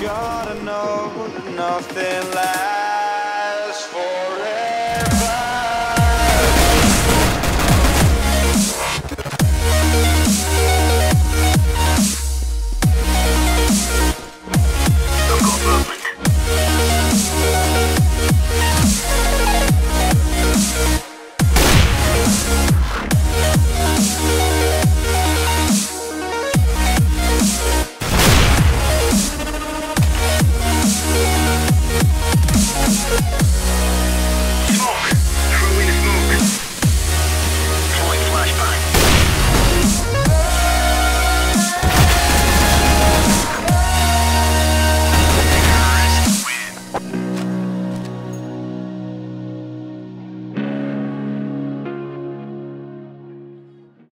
gotta know nothing lasts.